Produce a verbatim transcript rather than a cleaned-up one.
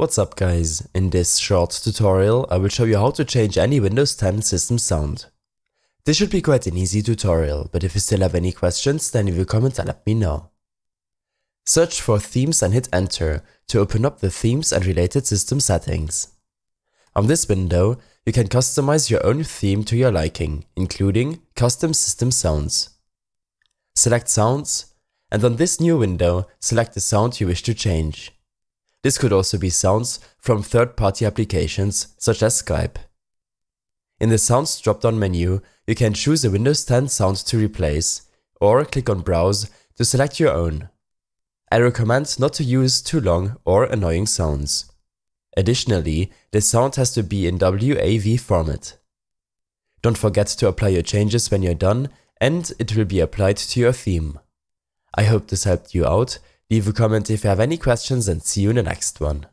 What's up guys, in this short tutorial I will show you how to change any Windows ten system sound. This should be quite an easy tutorial, but if you still have any questions then you will comment and let me know. Search for themes and hit enter to open up the themes and related system settings. On this window you can customize your own theme to your liking, including custom system sounds. Select sounds, and on this new window select the sound you wish to change. This could also be sounds from third-party applications, such as Skype. In the Sounds drop-down menu, you can choose a Windows ten sound to replace, or click on Browse to select your own. I recommend not to use too long or annoying sounds. Additionally, the sound has to be in wav format. Don't forget to apply your changes when you're done, and it will be applied to your theme. I hope this helped you out. Leave a comment if you have any questions and see you in the next one.